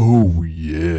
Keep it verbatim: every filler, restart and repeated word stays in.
Oh yeah.